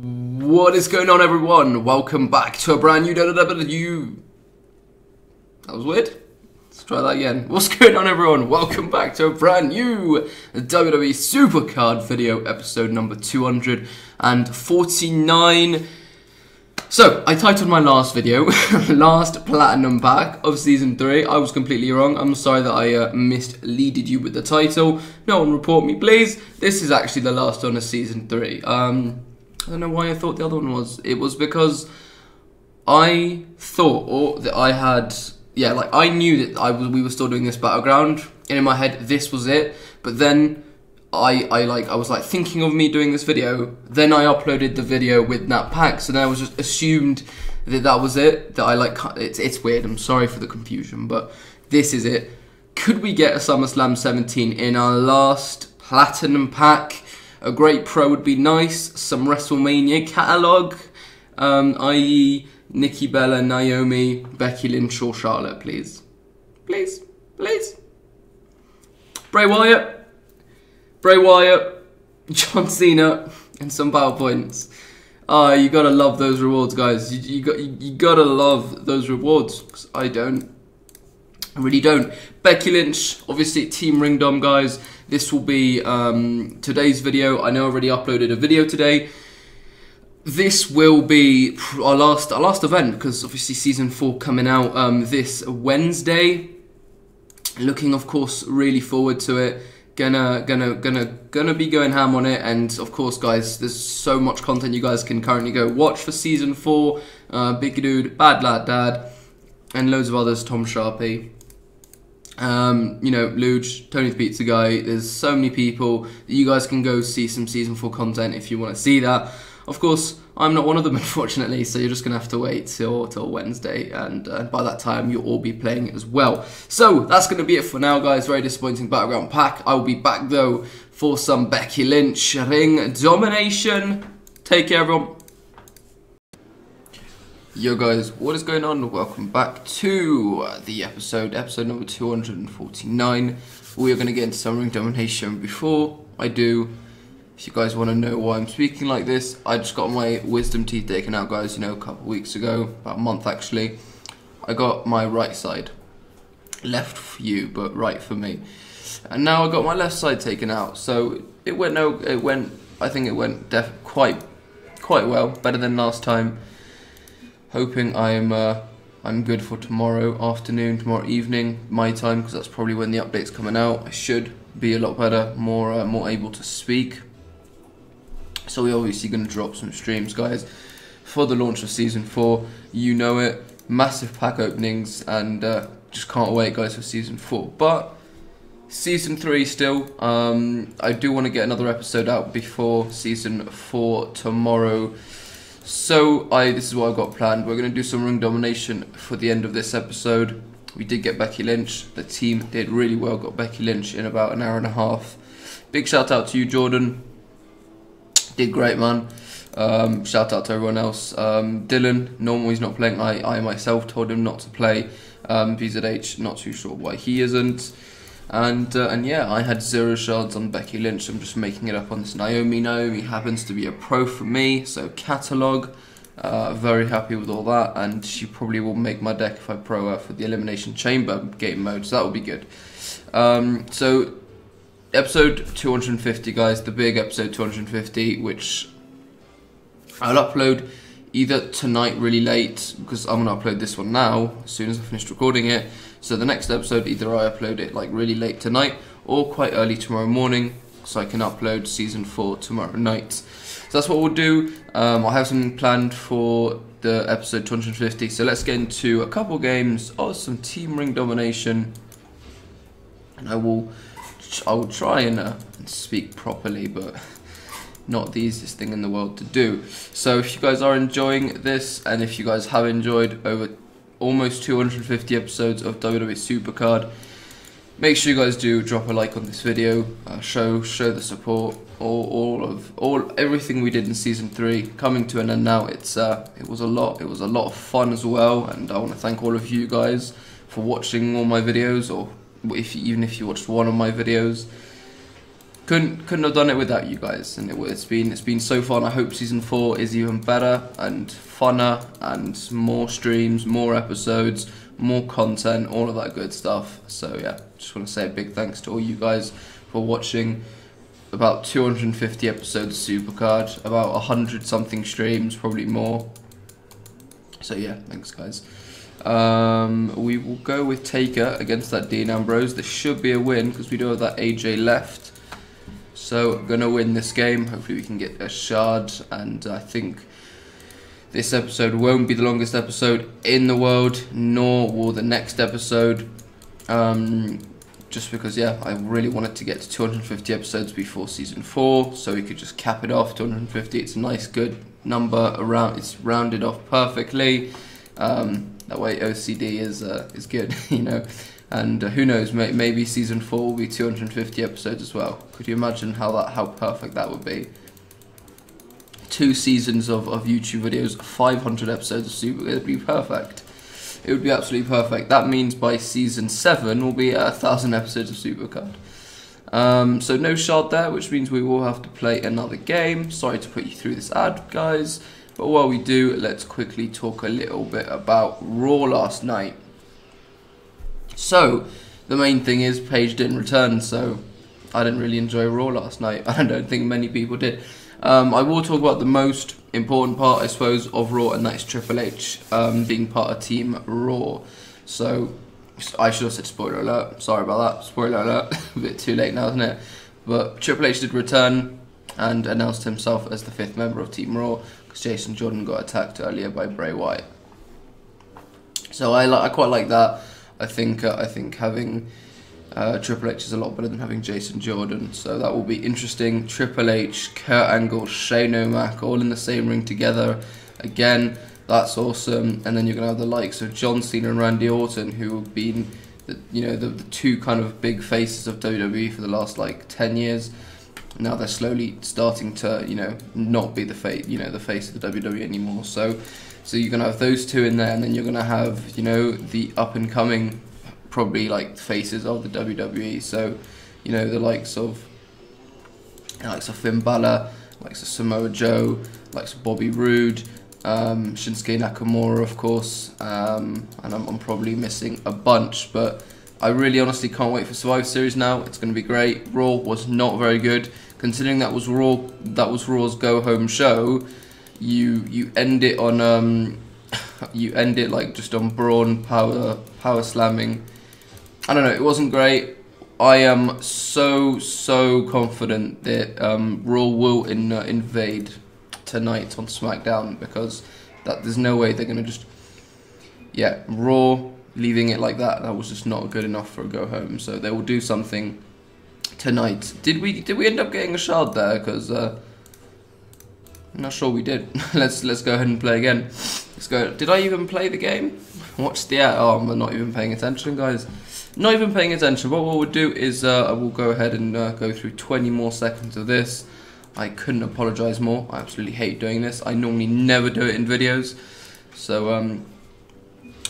What is going on, everyone? Welcome back to a brand new WWE. That was weird. Let's try that again. What's going on, everyone? Welcome back to a brand new WWE Supercard video, episode number 249. So, I titled my last video, Last Platinum Back of Season 3. I was completely wrong. I'm sorry that I misleaded you with the title. No one report me, please. This is actually the last one of Season 3. I don't know why I thought the other one was. It was because I thought that I had, I knew that we were still doing this Battleground, and in my head, this was it. But then I was like thinking of me doing this video. Then I uploaded the video with that pack, so then I was just assumed that that was it. That I like, it's weird. I'm sorry for the confusion, but this is it. Could we get a SummerSlam 17 in our last Platinum Pack? A great pro would be nice, some WrestleMania catalogue, i.e. Nikki Bella, Naomi, Becky Lynch or Charlotte, please. Please, please. Bray Wyatt, John Cena, and some battle points. You gotta love those rewards, guys. You gotta love those rewards, 'cause I don't. I really don't. Becky Lynch, obviously Team Ringdom, guys. This will be today's video. I know I already uploaded a video today. This will be our last event, because obviously Season 4 coming out this Wednesday. Looking, of course, really forward to it. Gonna be going ham on it, and of course, guys, there's so much content you guys can currently go watch for Season 4. Big Dude, Bad Lad Dad, and loads of others. Tom Sharpie. You know, Luge, Tony the Pizza Guy. There's so many people that you guys can go see some Season 4 content if you want to see that. Of course, I'm not one of them, unfortunately, so you're just going to have to wait till Wednesday, and by that time, you'll all be playing it as well. So, that's going to be it for now, guys. Very disappointing Battleground Pack. I will be back, though, for some Becky Lynch ring domination. Take care, everyone. Yo guys, what is going on? Welcome back to the episode number 249. We are going to get into some ring domination. Before I do, if you guys want to know why I'm speaking like this, I just got my wisdom teeth taken out, guys, you know, a couple of weeks ago, about a month actually. I got my right side. Left for you, but right for me. And now I got my left side taken out, so I think it went quite well, better than last time. Hoping I'm good for tomorrow afternoon, tomorrow evening, my time, because that's probably when the update's coming out. I should be a lot better, more able to speak. So we're obviously going to drop some streams, guys, for the launch of Season 4. You know it, massive pack openings, and just can't wait, guys, for Season 4. But Season 3 still, I do want to get another episode out before Season 4 tomorrow. So this is what I've got planned. We're going to do some ring domination for the end of this episode. We did get Becky Lynch. The team did really well. Got Becky Lynch in about an hour and a half. Big shout out to you, Jordan. Did great, man. Shout out to everyone else. Dylan, normally he's not playing. I myself told him not to play. BZH, not too sure why he isn't. And yeah, I had 0 shards on Becky Lynch. I'm just making it up on this Naomi. Naomi happens to be a pro for me, so catalogue. Very happy with all that, and she probably will make my deck if I pro her for the Elimination Chamber game mode, so that will be good. So, episode 250, guys, the big episode 250, which I'll upload either tonight really late, because I'm going to upload this one now, as soon as I finish recording it. So the next episode, either I upload it like really late tonight or quite early tomorrow morning, so I can upload Season 4 tomorrow night. So that's what we'll do. I have something planned for the episode 250, so let's get into a couple games of some team ring domination. And I will try and speak properly, but not the easiest thing in the world to do. So if you guys are enjoying this, and if you guys have enjoyed over almost 250 episodes of WWE Supercard, make sure you guys do drop a like on this video, show the support, everything we did in Season 3 coming to an end now. It's it was a lot of fun as well, and I want to thank all of you guys for watching all my videos, or even if you watched one of my videos. Couldn't have done it without you guys, and it's been so fun. I hope season 4 is even better and funner, and more streams, more episodes, more content, all of that good stuff. So yeah, just want to say a big thanks to all you guys for watching. About 250 episodes of Supercard, about 100 something streams, probably more. So yeah, thanks guys. We will go with Taker against that Dean Ambrose. This should be a win because we do have that AJ left. So gonna win this game. Hopefully we can get a shard, and I think this episode won't be the longest episode in the world, nor will the next episode. Just because, yeah, I really wanted to get to 250 episodes before season 4, so we could just cap it off. 250. It's a nice, good number. Around, it's rounded off perfectly. That way, OCD is good, you know. And who knows, maybe season 4 will be 250 episodes as well. Could you imagine how perfect that would be? 2 seasons of YouTube videos, 500 episodes of Super, it'd be perfect. It would be absolutely perfect. That means by season 7 we'll be at 1,000 episodes of Supercard. So no shard there, which means we will have to play another game. Sorry to put you through this ad, guys. But while we do, let's quickly talk a little bit about Raw last night. So, the main thing is Paige didn't return, so I didn't really enjoy Raw last night. I don't think many people did. I will talk about the most important part, I suppose, of Raw, and that's Triple H being part of Team Raw. So, I should have said spoiler alert. Sorry about that. Spoiler alert. A bit too late now, isn't it? But Triple H did return and announced himself as the 5th member of Team Raw because Jason Jordan got attacked earlier by Bray Wyatt. So, I quite like that. I think having Triple H is a lot better than having Jason Jordan, so that will be interesting. Triple H, Kurt Angle, Shane O'Mac, all in the same ring together. Again, that's awesome. And then you're gonna have the likes of John Cena and Randy Orton, who have been, the two kind of big faces of WWE for the last like 10 years. Now they're slowly starting to, not be the face of the WWE anymore. So you're gonna have those two in there, and then you're gonna have, the up and coming, probably like faces of the WWE. So, the likes of Finn Balor, likes of Samoa Joe, likes of Bobby Roode, Shinsuke Nakamura, of course, and I'm probably missing a bunch. But I really, honestly can't wait for Survivor Series now. It's gonna be great. Raw was not very good, considering that was Raw. That was Raw's go home show. You end it on you end it like just on brawn, power slamming. I don't know, it wasn't great. I am so confident that Raw will invade tonight on SmackDown, because there's no way they're gonna just, yeah, Raw leaving it like that. That was just not good enough for a go home. So they will do something tonight. Did we end up getting a shard there? Because I'm not sure we did. Let's go ahead and play again. Let's go. Did I even play the game? What's the ad? Oh, I'm not even paying attention, guys. Not even paying attention. But what we'll do is I will go ahead and go through 20 more seconds of this. I couldn't apologise more. I absolutely hate doing this. I normally never do it in videos. So I'm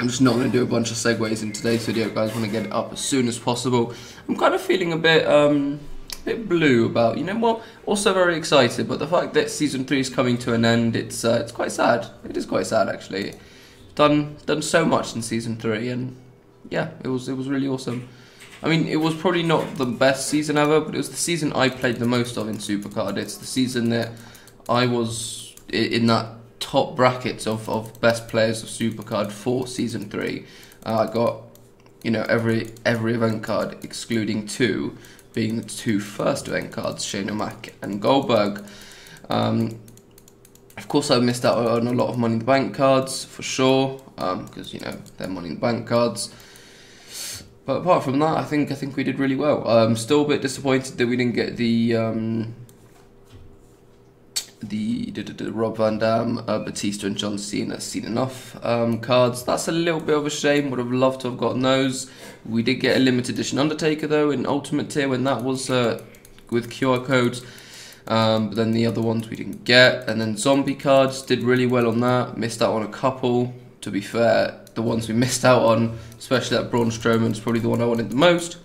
just not going to do a bunch of segues in today's video, guys. I want to get it up as soon as possible. I'm kind of feeling a bit blue about, well, also very excited, but the fact that season 3 is coming to an end, it's quite sad. It is quite sad, actually. Done so much in season 3, and yeah, it was really awesome. I mean, it was probably not the best season ever, but it was the season I played the most of in Supercard. It's the season that I was in that top brackets of best players of Supercard for season 3. I got, every event card excluding 2. Being the 2 first event cards, Shane O'Mac and Goldberg. Of course, I missed out on a lot of Money in the Bank cards, for sure, because, they're Money in the Bank cards. But apart from that, I think we did really well. I'm still a bit disappointed that we didn't get the Rob Van Dam, Batista and John Cena Seen Enough cards. That's a little bit of a shame. Would have loved to have gotten those. We did get a limited edition Undertaker though in Ultimate Tier, when that was with QR codes. But then the other ones we didn't get. And then zombie cards, did really well on that. Missed out on a couple, to be fair. The ones we missed out on, especially that Braun Strowman, is probably the one I wanted the most.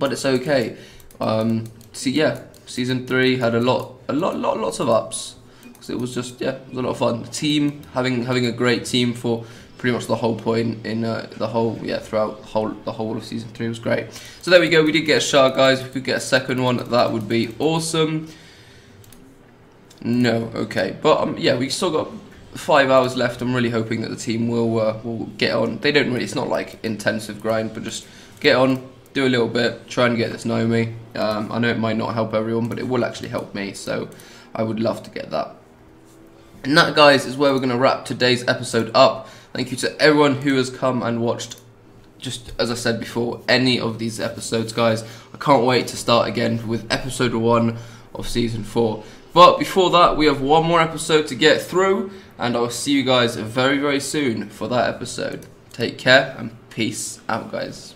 But it's okay. So yeah, season 3 had lots of ups. So it was just, yeah, it was a lot of fun. The team, having a great team for pretty much the whole point in throughout the whole of season 3 was great. So there we go. We did get a shark, guys. If we could get a second one, that would be awesome. No, okay, but yeah, we still got 5 hours left. I'm really hoping that the team will get on. They don't really, it's not like intensive grind, but just get on, do a little bit, try and get this Naomi. I know it might not help everyone, but it will actually help me, so I would love to get that. And that, guys, is where we're going to wrap today's episode up. Thank you to everyone who has come and watched, just as I said before, any of these episodes, guys. I can't wait to start again with episode 1 of season 4. But before that, we have one more episode to get through, and I'll see you guys very, very soon for that episode. Take care, and peace out, guys.